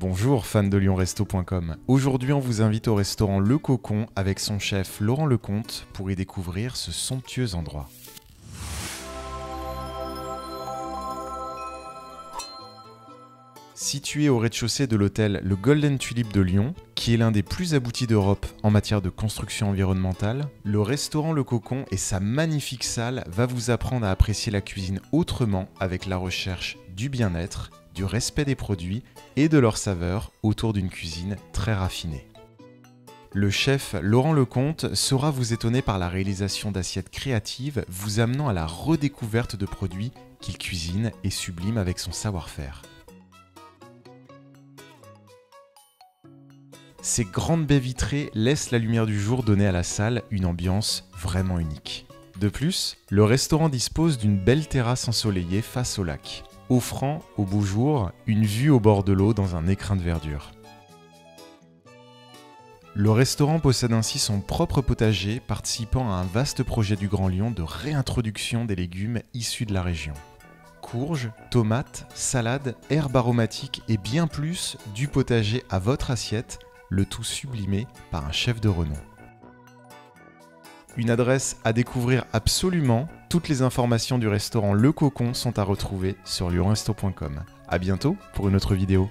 Bonjour fans de lyonresto.com. Aujourd'hui, on vous invite au restaurant Le Cocon avec son chef Laurent Lecompte pour y découvrir ce somptueux endroit. Situé au rez-de-chaussée de l'hôtel Le Golden Tulip de Lyon, qui est l'un des plus aboutis d'Europe en matière de construction environnementale, le restaurant Le Cocon et sa magnifique salle va vous apprendre à apprécier la cuisine autrement avec la recherche du bien-être, du respect des produits et de leurs saveurs autour d'une cuisine très raffinée. Le chef Laurent Lecompte saura vous étonner par la réalisation d'assiettes créatives vous amenant à la redécouverte de produits qu'il cuisine et sublime avec son savoir-faire. Ces grandes baies vitrées laissent la lumière du jour donner à la salle une ambiance vraiment unique. De plus, le restaurant dispose d'une belle terrasse ensoleillée face au lac, offrant au beau jour une vue au bord de l'eau dans un écrin de verdure. Le restaurant possède ainsi son propre potager, participant à un vaste projet du Grand Lyon de réintroduction des légumes issus de la région. Courges, tomates, salades, herbes aromatiques et bien plus du potager à votre assiette, le tout sublimé par un chef de renom. Une adresse à découvrir absolument. Toutes les informations du restaurant Le Cocon sont à retrouver sur lyonresto.com. À bientôt pour une autre vidéo.